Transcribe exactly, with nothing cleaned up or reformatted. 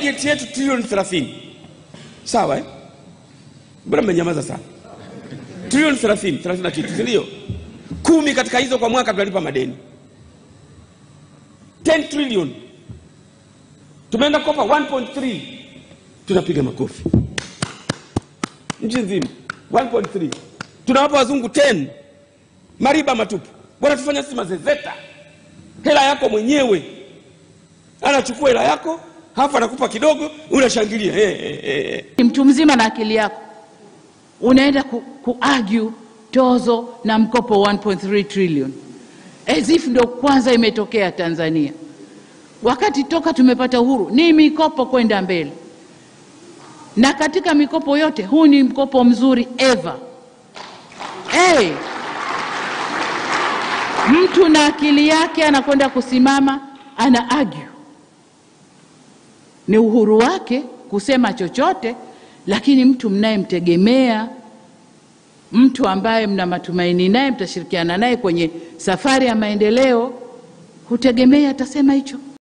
Bajeti yetu trilioni thelathini. Sawa eh? Mbona mmenyamaza sana? Trilioni thelathini, thelathini na kitu, ndio? kumi katika hizo kwa mwaka tunalipa madeni. ten trillion. Tumeenda kopa one point three. Tunapiga makofi. Nchi nzima one point three. Tunawapa wazungu ten. Mariba matupu. Bora tufanya sisi mazezeta. Hela yako mwenyewe. Anachukua hela yako, hafa anakupa kidogo, unashangilia. Hey, hey, hey. Mtu mzima na akili yako. Unaenda ku, ku argue tozo na mkopo one point three trillion. As if ndo kwanza imetokea Tanzania. Wakati toka tumepata uhuru ni mikopo kwenda mbele. Na katika mikopo yote huu ni mkopo mzuri ever. Hey. Mtu na akili yake anakwenda kusimama ana argue. Ni uhuru wake kusema chochote, lakini mtu mnayemtegemea, mtu ambaye mna matumaini naye, mtashirikiana naye kwenye safari ya maendeleo, hutegemea atasema hicho.